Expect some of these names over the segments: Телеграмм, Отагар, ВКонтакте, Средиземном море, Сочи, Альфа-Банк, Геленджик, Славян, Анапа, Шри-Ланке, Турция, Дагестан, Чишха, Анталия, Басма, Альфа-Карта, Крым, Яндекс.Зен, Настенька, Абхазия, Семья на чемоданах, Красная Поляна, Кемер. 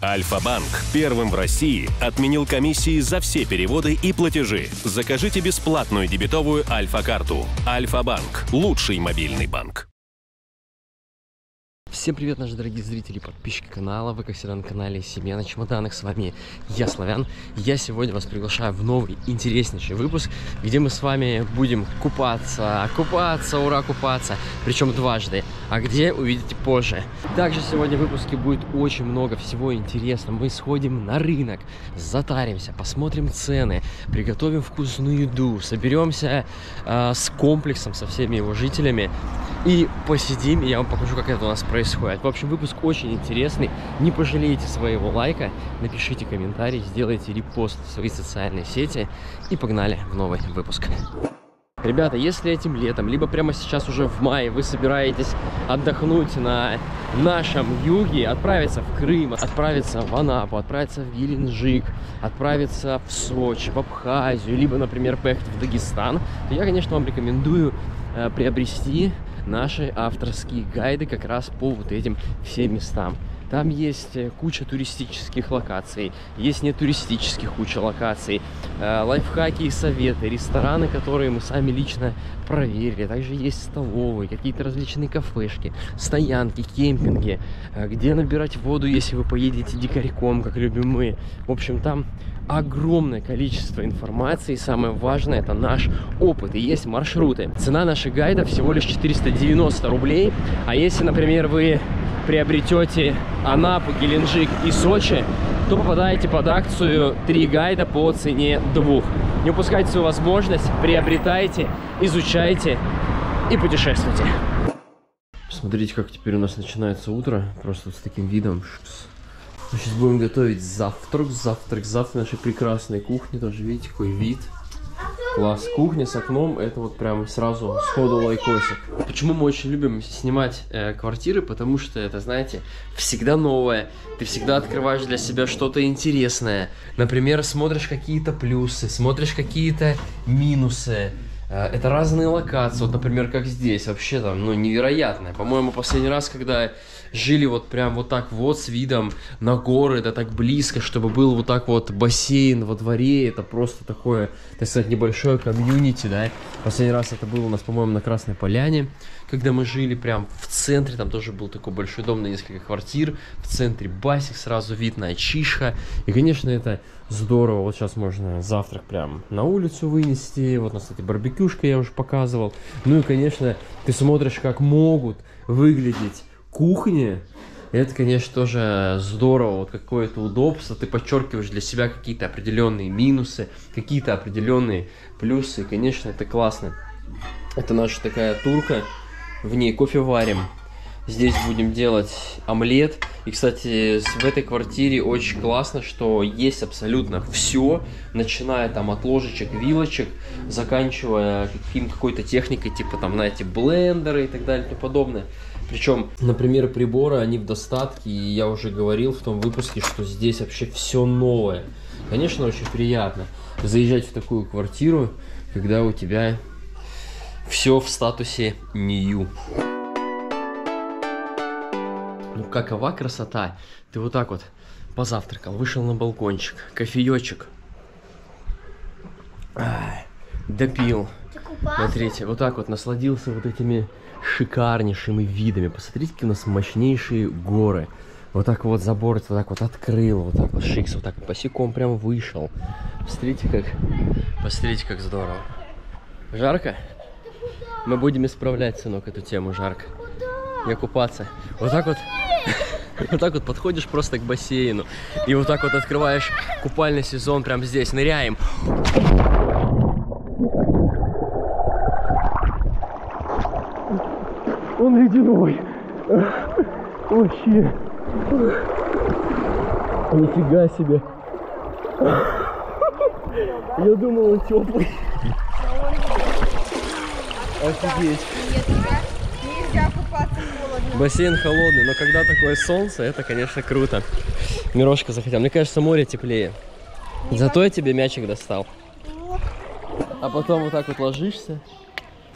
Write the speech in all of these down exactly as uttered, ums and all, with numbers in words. Альфа-Банк первым в России отменил комиссии за все переводы и платежи. Закажите бесплатную дебетовую Альфа-Карту. Альфа-Банк – лучший мобильный банк. Всем привет, наши дорогие зрители и подписчики канала. Вы, как всегда, на канале «Семья на чемоданах». С вами я, Славян. Я сегодня вас приглашаю в новый интереснейший выпуск, где мы с вами будем купаться, купаться, ура, купаться. Причем дважды, а где увидите позже. Также сегодня в выпуске будет очень много всего интересного. Мы сходим на рынок, затаримся, посмотрим цены, приготовим вкусную еду, соберемся э, с комплексом, со всеми его жителями и посидим, и я вам покажу, как это у нас происходит. происходит. В общем, выпуск очень интересный. Не пожалейте своего лайка, напишите комментарий, сделайте репост в свои социальные сети. И погнали в новый выпуск. Ребята, если этим летом, либо прямо сейчас уже в мае, вы собираетесь отдохнуть на нашем юге, отправиться в Крым, отправиться в Анапу, отправиться в Геленджик, отправиться в Сочи, в Абхазию, либо, например, поехать в Дагестан, то я, конечно, вам рекомендую э, приобрести наши авторские гайды как раз по вот этим всем местам. Там есть куча туристических локаций, есть нетуристических куча локаций, э, лайфхаки и советы, рестораны, которые мы сами лично проверили. Также есть столовые, какие-то различные кафешки, стоянки, кемпинги, э, где набирать воду, если вы поедете дикарьком, как любим мы. В общем, там огромное количество информации, и самое важное — это наш опыт, и есть маршруты. Цена наших гайдов всего лишь четыреста девяносто рублей, а если, например, вы приобретете Анапу, Геленджик и Сочи, то попадаете под акцию три гайда по цене двух. Не упускайте свою возможность, приобретайте, изучайте и путешествуйте. Смотрите, как теперь у нас начинается утро, просто с таким видом. Мы сейчас будем готовить завтрак, завтрак, завтрак нашей прекрасной кухни, тоже видите, какой вид. Класс, кухня с окном, это вот прям сразу сходу лайкосик. Почему мы очень любим снимать э, квартиры? Потому что это, знаете, всегда новое. Ты всегда открываешь для себя что-то интересное. Например, смотришь какие-то плюсы, смотришь какие-то минусы. Это разные локации, вот, например, как здесь, вообще там, ну, невероятно. По-моему, последний раз, когда жили вот прям вот так вот, с видом на горы, да так близко, чтобы был вот так вот бассейн во дворе, это просто такое, так сказать, небольшое комьюнити, да. Последний раз это было у нас, по-моему, на Красной Поляне, когда мы жили прям в центре, там тоже был такой большой дом на несколько квартир, в центре басик, сразу вид на Чишха, и, конечно, это здорово. Вот сейчас можно завтрак прям на улицу вынести, вот у нас, кстати, барбекю, я уже показывал. Ну и, конечно, ты смотришь, как могут выглядеть кухни. Это, конечно, тоже здорово. Вот какое-то удобство. Ты подчеркиваешь для себя какие-то определенные минусы, какие-то определенные плюсы. И, конечно, это классно. Это наша такая турка. В ней кофе варим. Здесь будем делать омлет. И, кстати, в этой квартире очень классно, что есть абсолютно все, начиная там от ложечек, вилочек, заканчивая какой-то техникой, типа там, знаете, блендеры и так далее и тому подобное. Причем, например, приборы, они в достатке, и я уже говорил в том выпуске, что здесь вообще все новое. Конечно, очень приятно заезжать в такую квартиру, когда у тебя все в статусе нью. Ну, какова красота! Ты вот так вот позавтракал, вышел на балкончик, кофеечек, ай, допил. Смотрите, вот так вот насладился вот этими шикарнейшими видами. Посмотрите, какие у нас мощнейшие горы. Вот так вот забор, вот так вот открыл, вот так вот шикс, вот так вот босиком прям вышел. Посмотрите, как, посмотрите, как здорово. Жарко? Мы будем исправлять, сынок, эту тему, жарко. Я купаться. Вот так вот. Вот так вот подходишь просто к бассейну и вот так вот открываешь купальный сезон прямо здесь. Ныряем. Он ледяной. Вообще. Нифига себе. Я думал, он теплый. Офигеть. Бассейн холодный, но когда такое солнце, это, конечно, круто. Мирошка захотел. Мне кажется, море теплее. Зато я тебе мячик достал. А потом вот так вот ложишься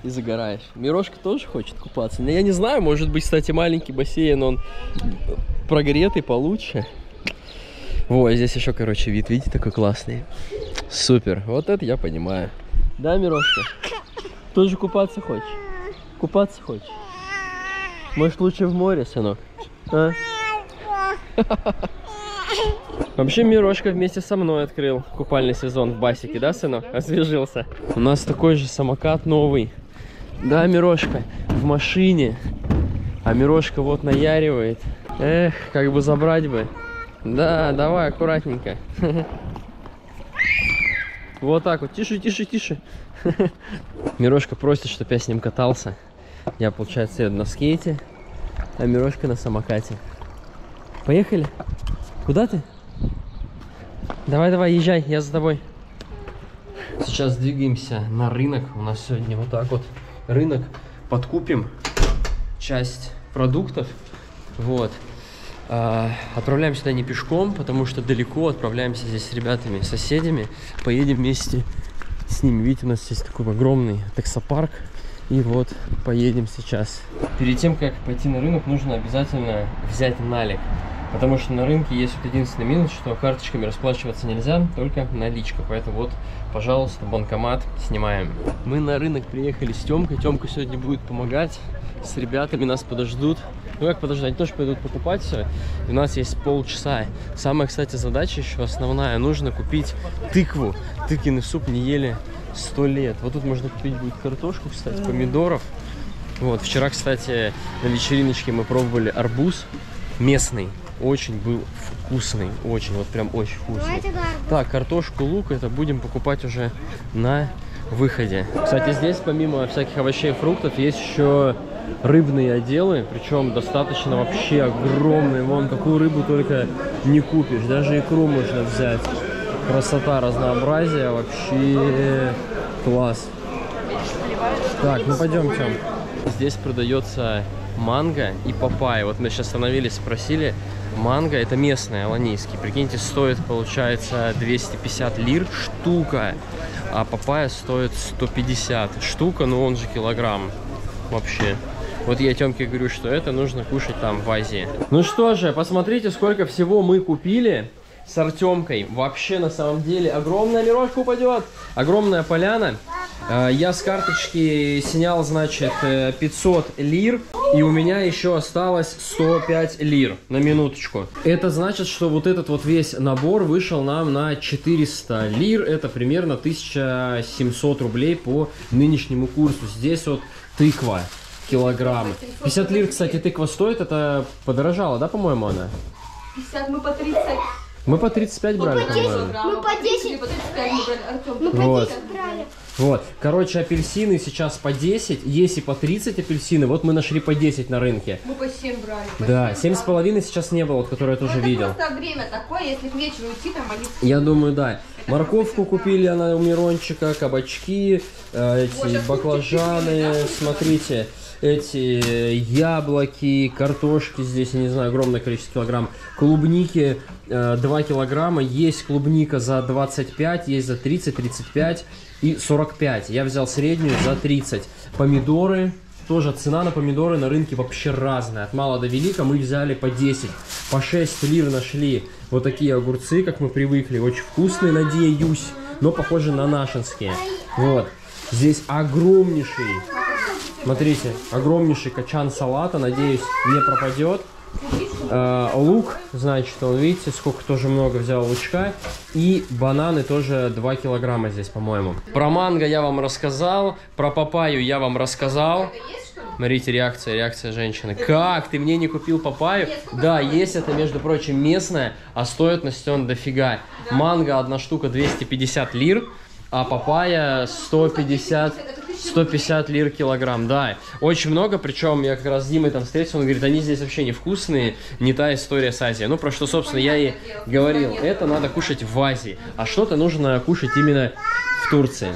и загораешь. Мирошка тоже хочет купаться. Но я не знаю, может быть, кстати, маленький бассейн, он прогретый получше. Вот, здесь еще, короче, вид, видите, такой классный. Супер, вот это я понимаю. Да, Мирошка? Тоже купаться хочешь? Купаться хочешь? Может, лучше в море, сынок? А? Вообще, Мирошка вместе со мной открыл купальный сезон в басике, да, сынок? Освежился. У нас такой же самокат новый. Да, Мирошка, в машине. А Мирошка вот наяривает. Эх, как бы забрать бы. Да, давай, аккуратненько. Вот так вот. Тише, тише, тише. Мирошка просит, чтобы я с ним катался. Я, получается, еду на скейте, а Мирошка на самокате. Поехали. Куда ты? Давай, давай, езжай, я за тобой. Сейчас двигаемся на рынок. У нас сегодня вот так вот рынок. Подкупим часть продуктов. Вот. Отправляемся туда не пешком, потому что далеко. Отправляемся здесь с ребятами, с соседями. Поедем вместе с ними. Видите, у нас здесь такой огромный таксопарк. И вот поедем сейчас. Перед тем, как пойти на рынок, нужно обязательно взять налик. Потому что на рынке есть вот единственный минус, что карточками расплачиваться нельзя, только наличка. Поэтому вот, пожалуйста, банкомат снимаем. Мы на рынок приехали с Тёмкой. Тёмка сегодня будет помогать. С ребятами нас подождут. Ну как подождать? Они тоже пойдут покупать все. У нас есть полчаса. Самая, кстати, задача еще основная. Нужно купить тыкву. Тыквенный суп не ели сто лет. Вот тут можно купить будет картошку, кстати, помидоров. Вот. Вчера, кстати, на вечериночке мы пробовали арбуз местный. Очень был вкусный. Очень, вот прям очень вкусный. Так, картошку, лук это будем покупать уже на выходе. Кстати, здесь помимо всяких овощей и фруктов есть еще рыбные отделы, причем достаточно вообще огромные. Вон какую рыбу только не купишь, даже икру можно взять. Красота, разнообразие, вообще класс. Так, ну пойдем, Тём. Здесь продается манго и папайя. Вот мы сейчас остановились, спросили. Манго это местный, аланийский. Прикиньте, стоит, получается, двести пятьдесят лир штука, а папайя стоит сто пятьдесят штука, но он же килограмм вообще. Вот я Тёмке говорю, что это нужно кушать там в Азии. Ну что же, посмотрите, сколько всего мы купили с Артёмкой. Вообще, на самом деле, огромная, Мирошка упадет. Огромная поляна. Я с карточки снял, значит, пятьсот лир. И у меня еще осталось сто пять лир. На минуточку. Это значит, что вот этот вот весь набор вышел нам на четыреста лир. Это примерно тысяча семьсот рублей по нынешнему курсу. Здесь вот тыква. Килограмм. пятьдесят лир, кстати, тыква стоит. Это подорожало, да, по-моему, она? пятьдесят, мы по тридцать. Мы по тридцать пять брали, мы по десять, мы по десять брали, Артём. Мы по десять брали. Вот. Короче, апельсины сейчас по десять, есть и по тридцать апельсины. Вот мы нашли по десять на рынке. Мы по семь брали. По да, семь с половиной сейчас не было, вот, которое я тоже это видел. Просто время такое, если к вечеру уйти, там они... Я думаю, да. Это морковку купили, она у Мирончика, кабачки, э, эти вот, баклажаны, смотрите. Эти яблоки, картошки здесь, я не знаю, огромное количество килограмм. Клубники э, два килограмма. Есть клубника за двадцать пять, есть за тридцать, тридцать пять и сорок пять. Я взял среднюю за тридцать. Помидоры. Тоже цена на помидоры на рынке вообще разная. От мала до велика мы взяли по десять. По шесть лир нашли вот такие огурцы, как мы привыкли. Очень вкусные, надеюсь, но похожи на нашинские. Вот. Здесь огромнейший... Смотрите, огромнейший качан салата, надеюсь, не пропадет. Э, лук, значит, он, видите, сколько тоже много взял лучка. И бананы тоже два килограмма здесь, по-моему. Про манго я вам рассказал, про папайю я вам рассказал. Смотрите, реакция, реакция женщины. Как, ты мне не купил папайю? Да, есть это, между прочим, местное, а стоит Настен дофига. Манго одна штука двести пятьдесят лир, а папайя сто пятьдесят... сто пятьдесят лир килограмм, да. Очень много, причем я как раз с Димой там встретился, он говорит, они здесь вообще невкусные, не та история с Азией. Ну, про что, собственно, я и говорил, это надо кушать в Азии, а что-то нужно кушать именно в Турции.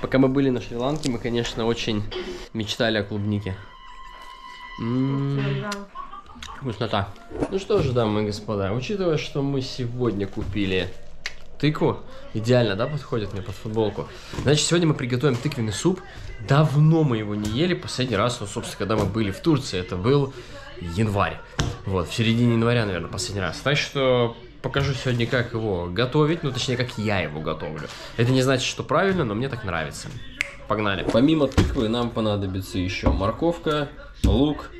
Пока мы были на Шри-Ланке, мы, конечно, очень мечтали о клубнике. М-м-м. Вкуснота. Ну что же, дамы и господа, учитывая, что мы сегодня купили... Тыкву. Идеально, да, подходит мне под футболку. Значит, сегодня мы приготовим тыквенный суп. Давно мы его не ели. Последний раз, ну, собственно, когда мы были в Турции, это был январь. Вот, в середине января, наверное, последний раз. Так что покажу сегодня, как его готовить, ну, точнее, как я его готовлю. Это не значит, что правильно, но мне так нравится. Погнали. Помимо тыквы нам понадобится еще морковка, лук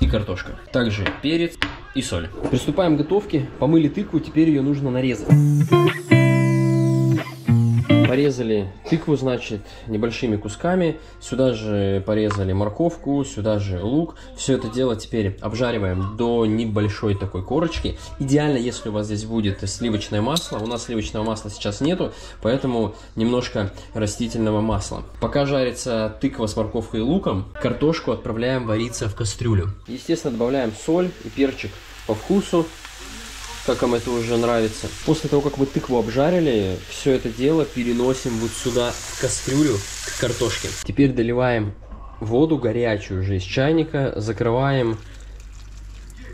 и картошка. Также перец и соль. Приступаем к готовке. Помыли тыкву, теперь ее нужно нарезать. Порезали тыкву, значит, небольшими кусками, сюда же порезали морковку, сюда же лук. Все это дело теперь обжариваем до небольшой такой корочки. Идеально, если у вас здесь будет сливочное масло. У нас сливочного масла сейчас нету, поэтому немножко растительного масла. Пока жарится тыква с морковкой и луком, картошку отправляем вариться в кастрюлю. Естественно, добавляем соль и перчик по вкусу, как вам это уже нравится. После того, как мы тыкву обжарили, все это дело переносим вот сюда, в кастрюлю, к картошке. Теперь доливаем воду горячую уже из чайника, закрываем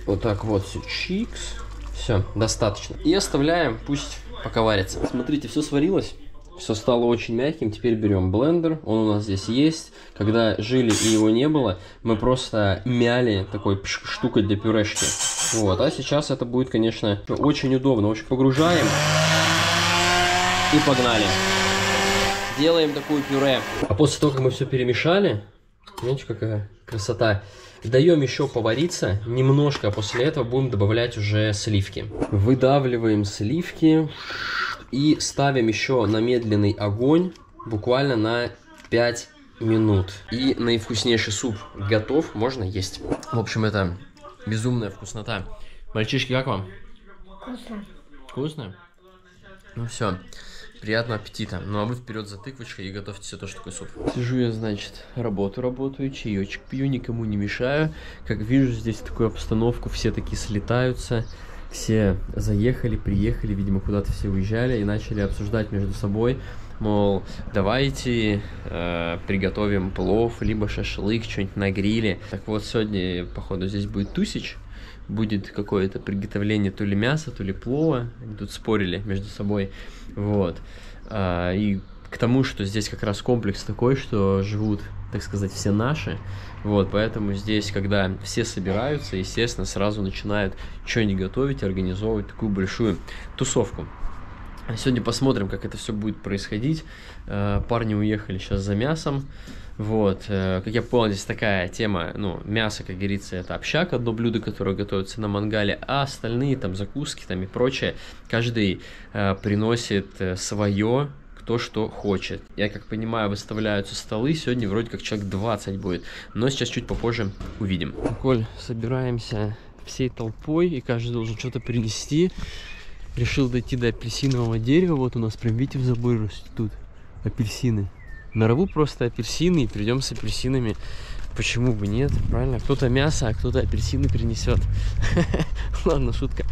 вот так вот, чикс, все, достаточно. И оставляем, пусть пока варится. Смотрите, все сварилось, все стало очень мягким. Теперь берем блендер, он у нас здесь есть. Когда жили и его не было, мы просто мяли такой штукой для пюрешки. Вот, а сейчас это будет, конечно, очень удобно. В общем, погружаем и погнали. Делаем такую пюре. А после того, как мы все перемешали, видите, какая красота. Даем еще повариться немножко, а после этого будем добавлять уже сливки. Выдавливаем сливки и ставим еще на медленный огонь, буквально на пять минут. И наивкуснейший суп готов, можно есть. В общем, это... безумная вкуснота. Мальчишки, как вам? Вкусно. Вкусно? Ну все, приятного аппетита. Ну а вы вперед за тыквочкой и готовьте себе тоже такой суп. Сижу я, значит, работу работаю, чаечек пью, никому не мешаю. Как вижу здесь такую обстановку, все такие слетаются. Все заехали, приехали, видимо, куда-то все уезжали и начали обсуждать между собой, мол, давайте э, приготовим плов, либо шашлык, что-нибудь на гриле. Так вот, сегодня, походу, здесь будет тусич, будет какое-то приготовление то ли мяса, то ли плова. Они тут спорили между собой, вот. А, и к тому, что здесь как раз комплекс такой, что живут, так сказать, все наши. Вот, поэтому здесь, когда все собираются, естественно, сразу начинают что-нибудь готовить, организовывать такую большую тусовку. Сегодня посмотрим, как это все будет происходить. Парни уехали сейчас за мясом. Вот, как я понял, здесь такая тема, ну, мясо, как говорится, это общак, одно блюдо, которое готовится на мангале, а остальные там закуски там и прочее, каждый э, приносит свое, то, что хочет. Я, как понимаю, выставляются столы. Сегодня вроде как человек двадцать будет. Но сейчас чуть попозже увидим. Коль, собираемся всей толпой, и каждый должен что-то принести. Решил дойти до апельсинового дерева. Вот у нас прям, видите, в заборе растут апельсины. Нарву просто апельсины и придем с апельсинами. Почему бы нет, правильно? Кто-то мясо, а кто-то апельсины принесет. Ладно, шутка.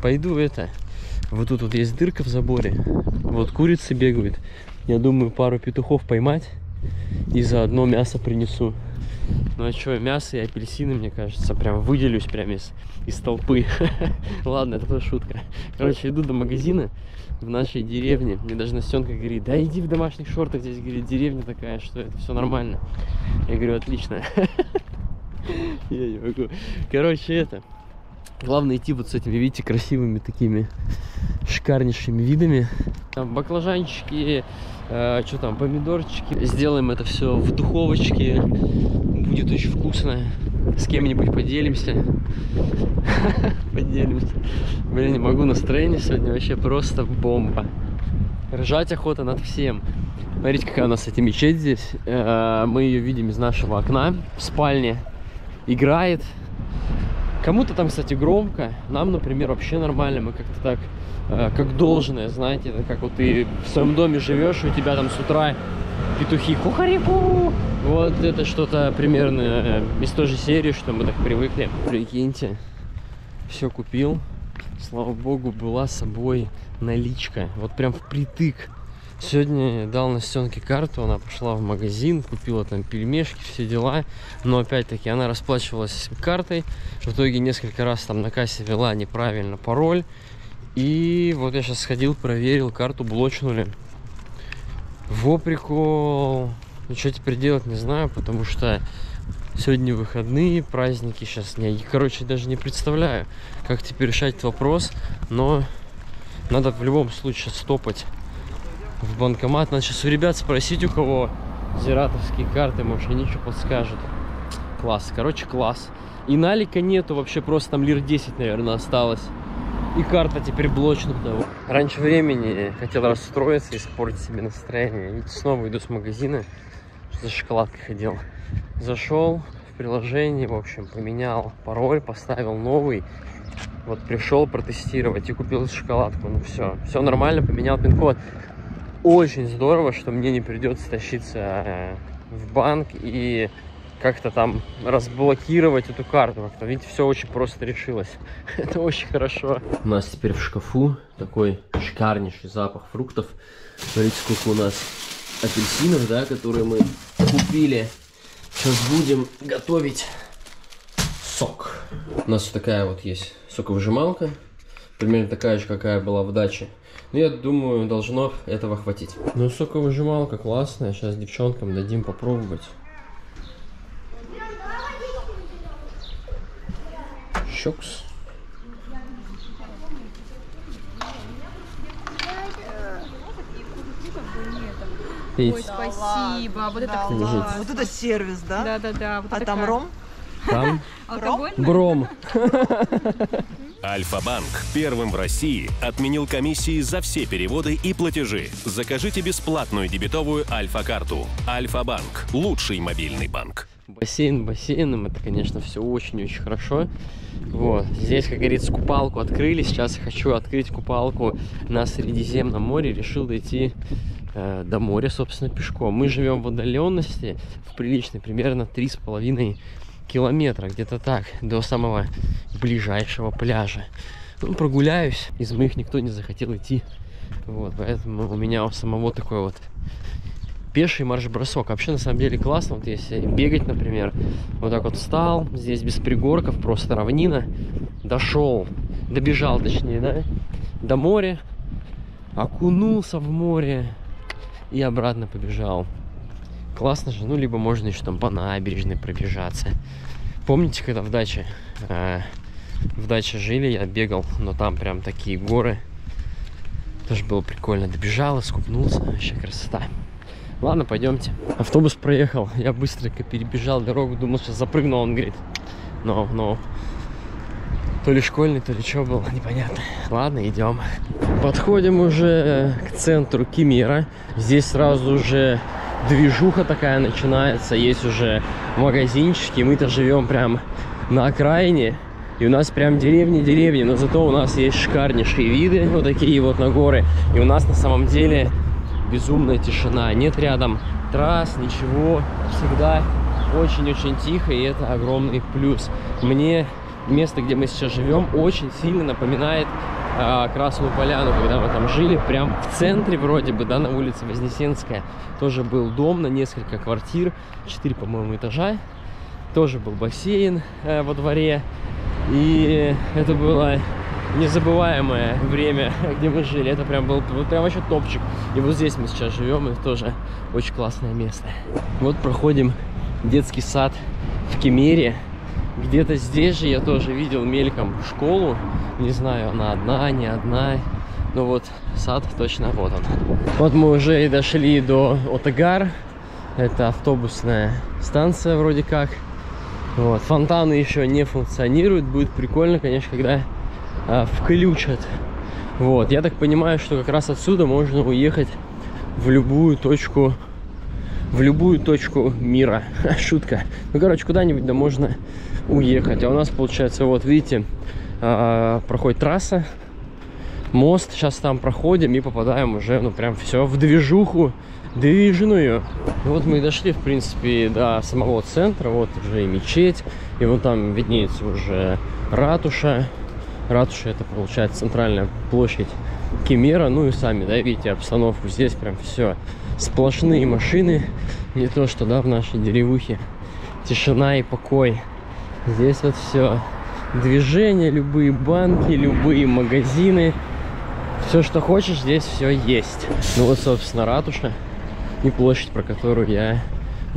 Пойду это... Вот тут вот есть дырка в заборе, вот курицы бегают. Я думаю, пару петухов поймать и заодно мясо принесу. Ну а что, мясо и апельсины, мне кажется, прям выделюсь прям из, из толпы. Ладно, это шутка. Короче, иду до магазина в нашей деревне. Мне даже Настенка говорит, да иди в домашних шортах, здесь, говорит, деревня такая, что это все нормально. Я говорю, отлично. Я не могу. Короче, это... Главное идти вот с этими, видите, красивыми такими шикарнейшими видами. Там баклажанчики, э, что там, помидорчики. Сделаем это все в духовочке. Будет очень вкусно. С кем-нибудь поделимся. Поделимся. Блин, не могу, настроение сегодня вообще просто бомба. Ржать охота над всем. Смотрите, какая у нас, эта мечеть здесь. Э, мы ее видим из нашего окна. В спальне играет. Кому-то там, кстати, громко, нам, например, вообще нормально, мы как-то так, э, как должное, знаете, это как вот ты в своем доме живешь, у тебя там с утра петухи кухарику, вот это что-то примерно э, из той же серии, что мы так привыкли. Прикиньте, все купил, слава богу, была с собой наличка, вот прям впритык. Сегодня дал Настенке карту, она пошла в магазин, купила там пельмешки, все дела. Но опять-таки она расплачивалась картой. В итоге несколько раз там на кассе ввела неправильно пароль. И вот я сейчас сходил, проверил, карту блочнули. Во прикол! Ну что теперь делать, не знаю, потому что Сегодня выходные, праздники, сейчас не... Короче, даже не представляю, как теперь решать этот вопрос, но надо в любом случае стопать в банкомат. Надо сейчас у ребят спросить, у кого зиратовские карты, может, они что подскажут. Класс, короче, класс. И налика нету вообще, просто там лир десять, наверное, осталось. И карта теперь блочная. Раньше времени хотел расстроиться, испортить себе настроение. И снова иду с магазина, за шоколадкой ходил. Зашел в приложение, в общем, поменял пароль, поставил новый. Вот пришел протестировать и купил шоколадку. Ну все, все нормально, поменял пин-код. Очень здорово, что мне не придется тащиться в банк и как-то там разблокировать эту карту. Как-то, видите, все очень просто решилось. Это очень хорошо. У нас теперь в шкафу такой шикарнейший запах фруктов. Смотрите, сколько у нас апельсинов, да, которые мы купили. Сейчас будем готовить сок. У нас вот такая вот есть соковыжималка. Примерно такая же, какая была в даче. Но я думаю, должно этого хватить. Ну, соковыжималка классная. Сейчас девчонкам дадим попробовать. Щукс. Ой, спасибо, вот это класс. Вот это сервис, да? Да, да, да. А там ром? Там бром. Альфа-банк первым в России отменил комиссии за все переводы и платежи. Закажите бесплатную дебетовую Альфа-карту. Альфа-банк – лучший мобильный банк. Бассейн бассейном, это, конечно, все очень-очень хорошо. Вот. Здесь, как говорится, купалку открыли. Сейчас я хочу открыть купалку на Средиземном море. Решил дойти э, до моря, собственно, пешком. Мы живем в отдаленности, в приличной, примерно три с половиной километра, где-то так, до самого ближайшего пляжа. Ну, прогуляюсь, из моих никто не захотел идти. Вот, поэтому у меня у самого такой вот пеший марш-бросок. Вообще, на самом деле, классно. Вот если бегать, например, вот так вот встал, здесь без пригорков, просто равнина, дошел, добежал, точнее, да, до моря, окунулся в море и обратно побежал. Классно же. Ну, либо можно еще там по набережной пробежаться. Помните, когда в даче, э, в даче жили, я бегал, но там прям такие горы. Тоже было прикольно. Добежал, искупнулся. Вообще красота. Ладно, пойдемте. Автобус проехал, я быстренько перебежал дорогу, думал, что запрыгнул, он говорит, но, no, но, no. То ли школьный, то ли что было, непонятно. Ладно, идем. Подходим уже к центру Кемера. Здесь сразу уже движуха такая начинается, есть уже магазинчики, мы-то живем прям на окраине. И у нас прям деревни-деревни, но зато у нас есть шикарнейшие виды, вот такие вот на горы. И у нас на самом деле... безумная тишина, нет рядом трасс, ничего, всегда очень-очень тихо, и это огромный плюс. Мне место, где мы сейчас живем, очень сильно напоминает э, Красную Поляну, когда мы там жили, прям в центре вроде бы, да, на улице Вознесенская. Тоже был дом на несколько квартир, четыре, по-моему, этажа, тоже был бассейн э, во дворе, и это было... незабываемое время, где мы жили. Это прям был вот прям вообще топчик. И вот здесь мы сейчас живем, и тоже очень классное место. Вот проходим детский сад в Кемере. Где-то здесь же я тоже видел мельком школу. Не знаю, она одна, не одна. Но вот сад точно вот он. Вот мы уже и дошли до Отагар. Это автобусная станция вроде как. Вот. Фонтаны еще не функционируют. Будет прикольно, конечно, когда... включат. Вот, я так понимаю, что как раз отсюда можно уехать в любую точку, в любую точку мира. Шутка. Ну, короче, куда-нибудь да можно уехать. А у нас получается, вот видите, проходит трасса, мост. Сейчас там проходим и попадаем уже, ну, прям все в движуху, движную. И вот мы и дошли, в принципе, до самого центра. Вот уже и мечеть, и вот там виднеется уже ратуша. Ратуша — это, получается, центральная площадь Кемера. Ну и сами, да, видите обстановку. Здесь прям все сплошные машины. Не то, что, да, в нашей деревухе. Тишина и покой. Здесь вот все движение, любые банки, любые магазины. Все, что хочешь, здесь все есть. Ну вот, собственно, ратуша и площадь, про которую я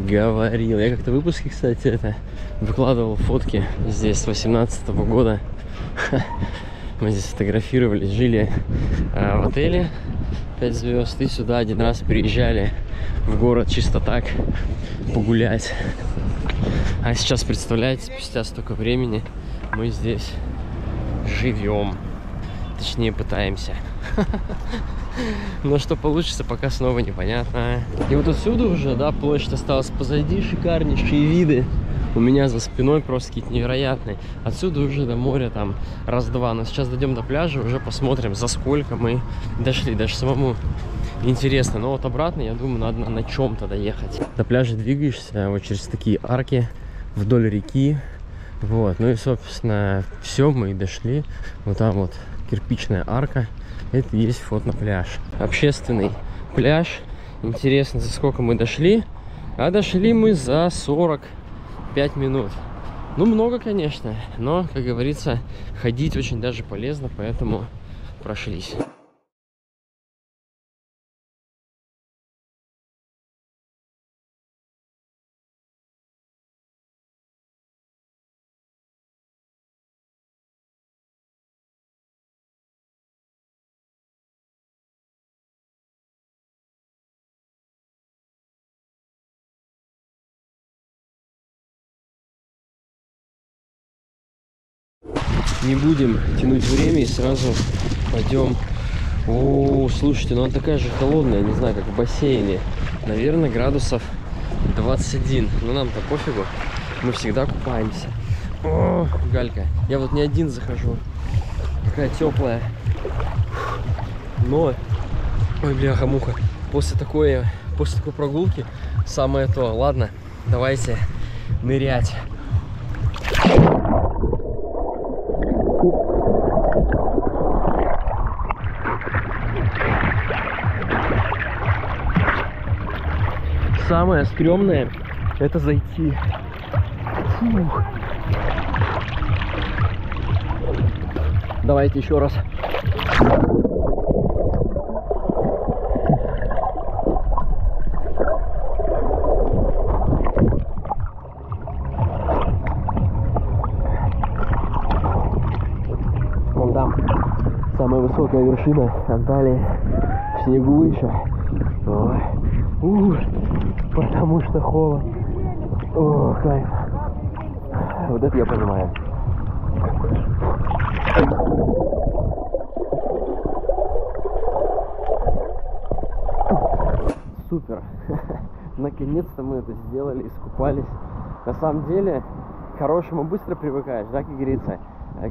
говорил. Я как-то в выпуске, кстати, это выкладывал фотки здесь с восемнадцатого года. Мы здесь фотографировались, жили э, в отеле пять звезд и сюда один раз приезжали в город чисто так погулять. А сейчас, представляете, спустя столько времени мы здесь живем. Точнее, пытаемся. Но что получится, пока снова непонятно. И вот отсюда уже, да, площадь осталась позади, шикарнейшие виды. У меня за спиной просто какие-то невероятные. Отсюда уже до моря там раз-два. Но сейчас дойдем до пляжа, уже посмотрим, за сколько мы дошли. Даже самому интересно. Но вот обратно, я думаю, надо на чем-то доехать. До пляжа двигаешься вот через такие арки вдоль реки. Вот, ну и, собственно, все, мы и дошли. Вот там вот кирпичная арка. Это и есть вход на пляж. Общественный пляж. Интересно, за сколько мы дошли. А дошли мы за сорок пять минут. Ну, много, конечно. Но, как говорится, ходить очень даже полезно. Поэтому прошлись. Не будем тянуть время и сразу пойдем. О, слушайте, ну она такая же холодная, не знаю, как в бассейне. Наверное, градусов двадцать один. Но нам-то пофигу, мы всегда купаемся. О, галька. Я вот не один захожу. Такая теплая. Но, ой, бляха-муха. После такой, после такой прогулки самое то. Ладно, давайте нырять. Самое стрёмное — это зайти. Фух. Давайте еще раз. Вон там самая высокая вершина Анталии, в снегу еще. Ой. Ух. Потому что холод. О, кайф. Вот это я понимаю. Супер. Наконец-то мы это сделали, искупались. На самом деле, к хорошему быстро привыкаешь, да, как говорится.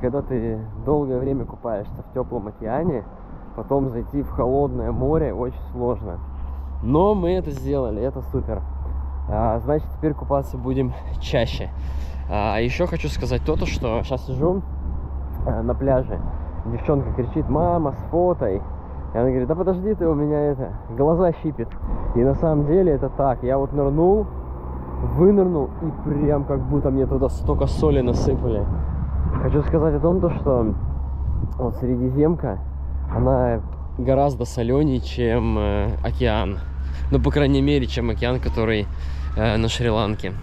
Когда ты долгое время купаешься в теплом океане, потом зайти в холодное море очень сложно. Но мы это сделали, это супер. А, значит, теперь купаться будем чаще. А еще хочу сказать то-то, что сейчас сижу на пляже. Девчонка кричит: мама, сфотай. И она говорит: да подожди ты, у меня это, глаза щипит. И на самом деле это так. Я вот нырнул, вынырнул, и прям как будто мне туда столько соли насыпали. Хочу сказать о том, что вот Средиземка, она гораздо соленее, чем э, океан. Ну, по крайней мере, чем океан, который э, на Шри-Ланке.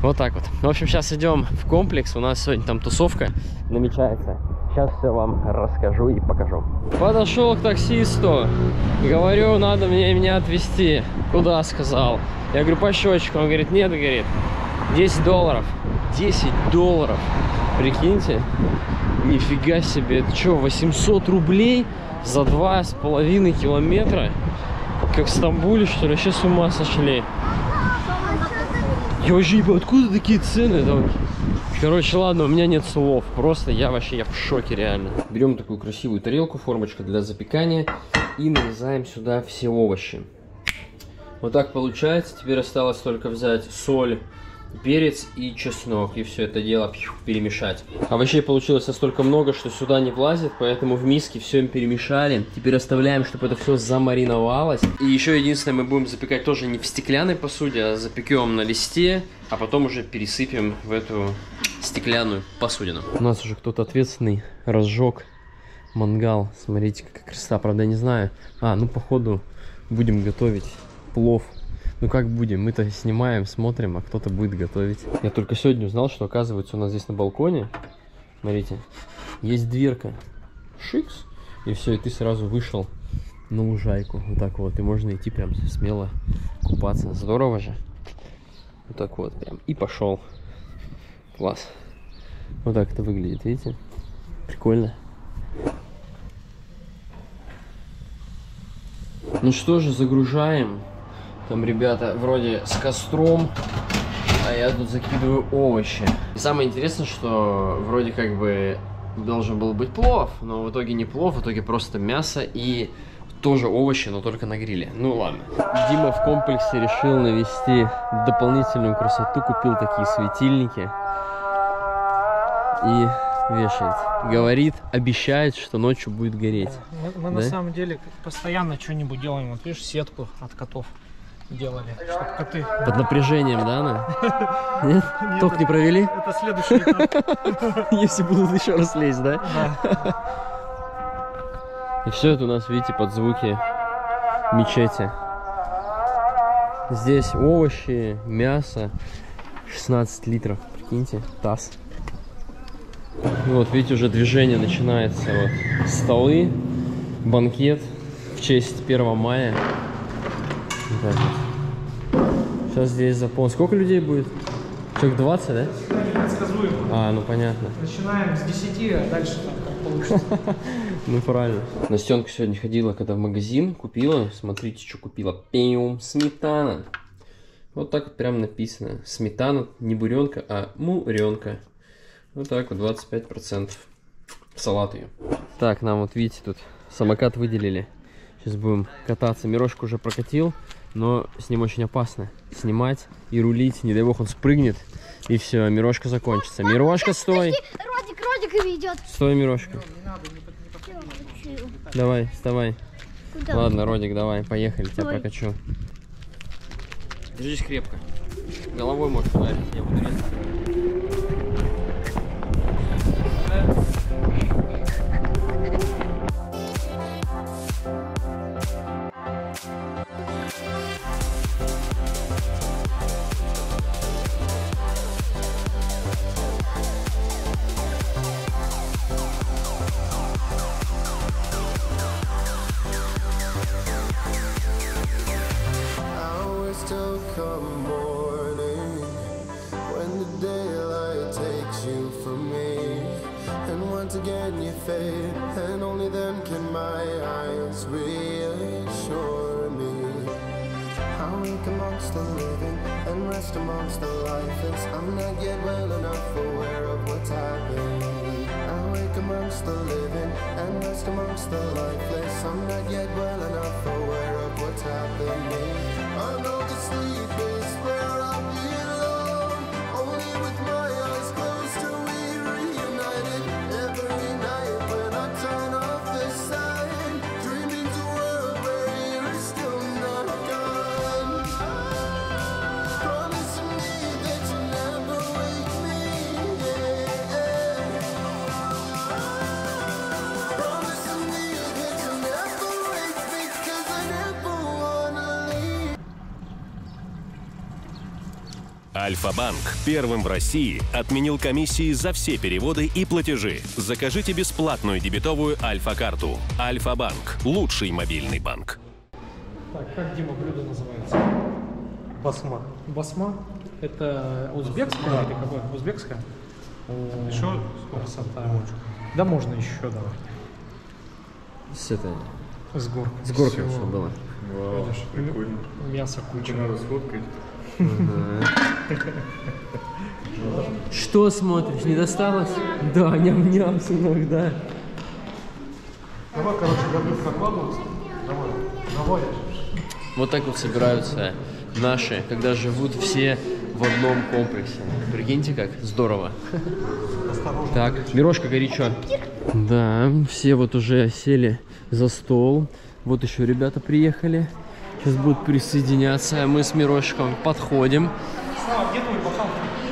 Вот так вот. В общем, сейчас идем в комплекс. У нас сегодня там тусовка намечается. Сейчас все вам расскажу и покажу. Подошел к таксисту. Говорю, надо мне меня отвезти. Куда, сказал. Я говорю, по счетчику. Он говорит, нет, говорит, десять долларов. десять долларов. Прикиньте. Нифига себе. Это что, восемьсот рублей? За два с половиной километра, как в Стамбуле, что ли, вообще с ума сошли. Я вообще не понимаю, откуда такие цены там. Короче, ладно, у меня нет слов, просто я вообще я в шоке реально. Берем такую красивую тарелку, формочка для запекания, и нарезаем сюда все овощи. Вот так получается. Теперь осталось только взять соль, перец и чеснок, и все это дело перемешать. Овощей получилось настолько много, что сюда не влазит, поэтому в миске все им перемешали. Теперь оставляем, чтобы это все замариновалось. И еще единственное, мы будем запекать тоже не в стеклянной посуде, а запекем на листе, а потом уже пересыпем в эту стеклянную посудину. У нас уже кто-то ответственный разжег мангал. Смотрите, какая красота, правда, я не знаю. А, ну походу будем готовить плов. Ну как будем? Мы-то снимаем, смотрим, а кто-то будет готовить. Я только сегодня узнал, что, оказывается, у нас здесь на балконе, смотрите, есть дверка. Шикс. И все, и ты сразу вышел на лужайку. Вот так вот. И можно идти прям смело купаться. Здорово же. Вот так вот прям. И пошел. Класс. Вот так это выглядит, видите? Прикольно. Ну что же, загружаем. Там ребята вроде с костром, а я тут закидываю овощи. И самое интересное, что вроде как бы должен был быть плов, но в итоге не плов, в итоге просто мясо и тоже овощи, но только на гриле. Ну ладно. Дима в комплексе решил навести дополнительную красоту, купил такие светильники и вешает. Говорит, обещает, что ночью будет гореть. Мы, мы да? на самом деле постоянно что-нибудь делаем. Вот видишь, сетку от котов делали, чтобы коты... Под напряжением, да, она? Нет? Ток не провели? Это следующий этап. Если будут еще раз лезть, да? Да. И все это у нас, видите, под звуки мечети. Здесь овощи, мясо. шестнадцать литров, прикиньте, таз. Ну вот, видите, уже движение начинается. Вот. Столы, банкет в честь первого мая. Вот вот. Сейчас здесь запон. Сколько людей будет? Человек двадцать, да? Предсказуемо. А, ну понятно. Начинаем с десяти, а дальше там как получится. Ну правильно. Настенка сегодня ходила, когда в магазин, купила. Смотрите, что купила. Пиум, сметана. Вот так вот прям написано. Сметана не буренка, а муренка. Вот так вот, двадцать пять процентов. Салат ее. Так, нам вот, видите, тут самокат выделили. Сейчас будем кататься. Мирошка уже прокатил, но с ним очень опасно снимать и рулить. Не дай бог, он спрыгнет, и все, Мирошка закончится. Мирошка, стой! Родик, Родик ведет. Стой, Мирошка. Давай, вставай. Ладно, Родик, давай, поехали, тебя прокачу. Держись крепко. Головой можешь ударить, я буду резать. Альфа-Банк первым в России отменил комиссии за все переводы и платежи. Закажите бесплатную дебетовую Альфа-карту. Альфа-Банк – лучший мобильный банк. Так, как, Дима, блюдо называется? Басма. Басма? Это узбекская, да, или какое? Узбекская? О, еще красота. Да можно еще, давай. С этой... С горкой. С горкой все было. Вау, видишь, прикольно. Мясо куча. Что смотришь? Не досталось? Да, ням-ням, сынок, да. Давай, короче, горбик накладываться. Давай, давай. Вот так вот собираются наши, когда живут все в одном комплексе. Прикиньте, как здорово. Осторожно. Так, Мирошка, горячо. Да, все вот уже сели за стол. Вот еще ребята приехали. Сейчас будут присоединяться. Мы с Мирошиком подходим. Слава, где твой бокал?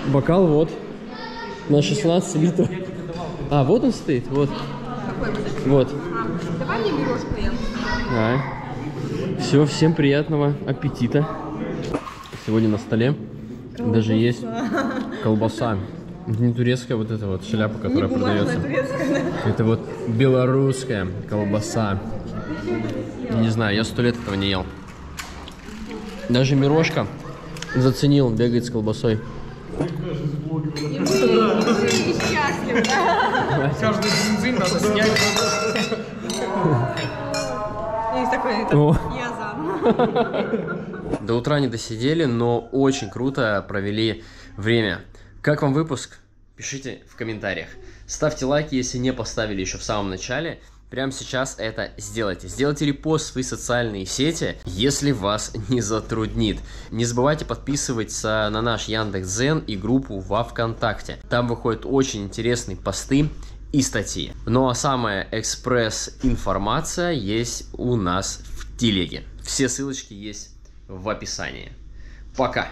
Бокал вот. На шестнадцать литров. А, вот он стоит. Вот. Вот. Давай мне Мирошку. Все, всем приятного аппетита. Сегодня на столе колбаса. Даже есть колбаса. Не турецкая вот эта вот шляпа, которая продается. Это вот белорусская колбаса. Не знаю, я сто лет этого не ел. Даже Мирошка заценил, бегает с колбасой. Каждый бензин надо снять. И такой, я за. До утра не досидели, но очень круто провели время. Как вам выпуск? Пишите в комментариях. Ставьте лайки, если не поставили еще в самом начале. Прямо сейчас это сделайте. Сделайте репост в свои социальные сети, если вас не затруднит. Не забывайте подписываться на наш Яндекс.Зен и группу во ВКонтакте. Там выходят очень интересные посты и статьи. Ну а самая экспресс-информация есть у нас в телеге. Все ссылочки есть в описании. Пока!